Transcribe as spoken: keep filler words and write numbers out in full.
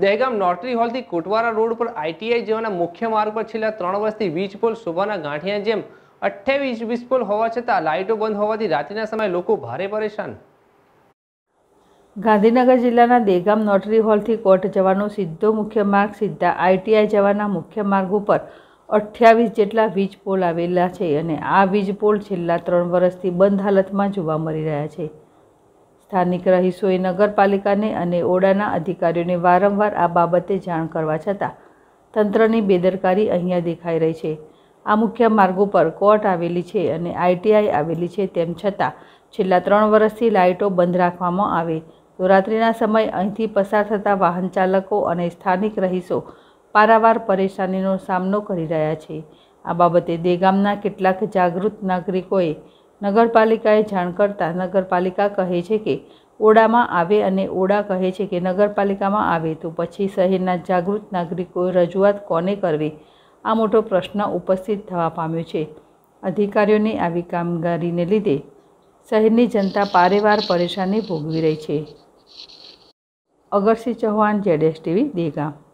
Dahegam notary hall थी Kotwada road पर ITI जेवाना मुख्य मार्ग पर छेल्ला त्रण वर्षथी वीज पोल शोभाना गांठिया जेम अठावीस वीज पोल होवा छतां लाइटो बंध होवाथी रात्रिना समये लोको भारे परेशान। गांधीनगर जिल्लाना दहेगाम नोटरी हॉल थी कोट जवानो सीधो मुख्य मार्ग सीधा आईटीआई जवाना मुख्य मार्ग पर अठावीस जेटला वीज पोल आवेला छे अने आ वीज पोल छेल्ला त्रण वर्षथी बंध हालतमां जोवा मळी रह्या छे। स्थानिक रहीशोए नगरपालिकाने अने ओडाना अधिकारीओने वारंवार आ बाबते जाण करवा छतां तंत्रनी बेदरकारी अहींया देखाई रही है। आ मुख्य मार्गो पर कोर्ट आवेली छे अने आईटीआई आवेली छे तेम छतां छेल्ला त्रण वर्षथी लाइटो बंध राखवामां आवे तो रात्रिना समय अहींथी पसार थता वाहन चालको अने स्थानिक रहीशो पारावार परेशानीनो सामनो करी रह्या छे। आ बाबते दहेगामना केटलाक जागृत नागरिकोए नगरपालिकाए जाण करता नगरपालिका कहे छे के ओडामां आवे अने ओडा कहे छे के नगरपालिकामां आवे तो पछी शहेरना जागृत नागरिकोए रजूआत कोने करवी आ मोटो प्रश्न उपस्थित थवा पाम्यो छे। अधिकारीओनी आवी कामगारीने लीधे शहेरनी जनता पारेवार परेशानी भोगवी रही है। Agarsingh Chauhan, Z S T V, Dehgam.